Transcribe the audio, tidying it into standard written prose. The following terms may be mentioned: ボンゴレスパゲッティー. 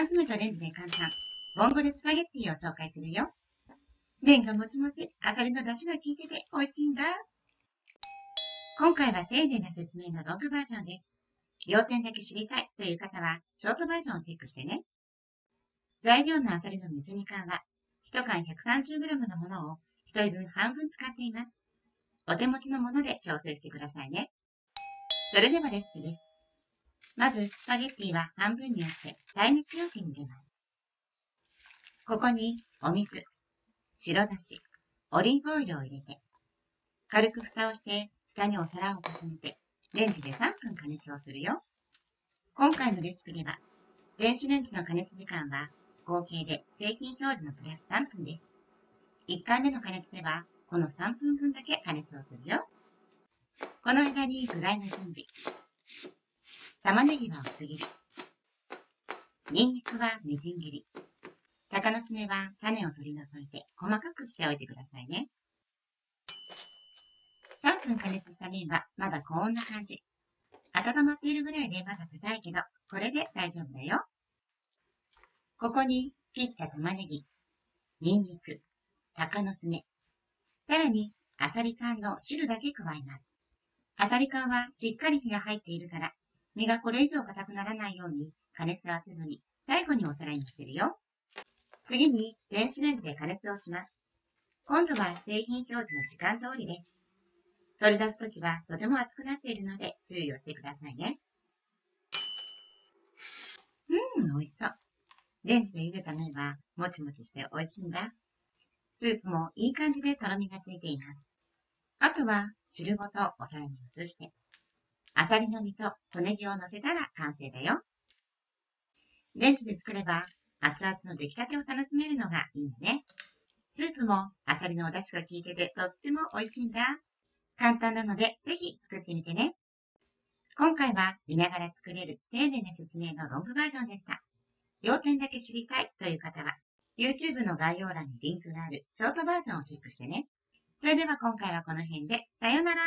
缶詰とレンジで簡単、ボンゴレスパゲッティを紹介するよ。麺がもちもち、アサリの出汁が効いてて美味しいんだ。今回は丁寧な説明のロングバージョンです。要点だけ知りたいという方は、ショートバージョンをチェックしてね。材料のアサリの水煮缶は、1缶 130g のものを1人分半分使っています。お手持ちのもので調整してくださいね。それではレシピです。まず、スパゲッティは半分に折って耐熱容器に入れます。ここにお水、白だし、オリーブオイルを入れて、軽く蓋をして下にお皿を重ねて、レンジで3分加熱をするよ。今回のレシピでは、電子レンジの加熱時間は合計で製品表示のプラス3分です。1回目の加熱では、この3分分だけ加熱をするよ。この間に具材の準備。玉ねぎは薄切り。にんにくはみじん切り。鷹の爪は種を取り除いて細かくしておいてくださいね。3分加熱した麺はまだ高温な感じ。温まっているぐらいでまだ硬いけど、これで大丈夫だよ。ここに切った玉ねぎ、にんにく、鷹の爪、さらにアサリ缶の汁だけ加えます。アサリ缶はしっかり火が入っているから、身がこれ以上硬くならないように加熱はせずに最後にお皿にのせるよ。次に電子レンジで加熱をします。今度は製品表示の時間通りです。取り出すときはとても熱くなっているので注意をしてくださいね。美味しそう。レンジで茹でた麺はもちもちして美味しいんだ。スープもいい感じでとろみがついています。あとは汁ごとお皿に移して、アサリの身と骨毛を乗せたら完成だよ。レンジで作れば熱々の出来たてを楽しめるのがいいんだね。スープもアサリのお出汁が効いててとっても美味しいんだ。簡単なのでぜひ作ってみてね。今回は見ながら作れる丁寧な説明のロングバージョンでした。要点だけ知りたいという方は、YouTube の概要欄にリンクがあるショートバージョンをチェックしてね。それでは今回はこの辺で、さようなら。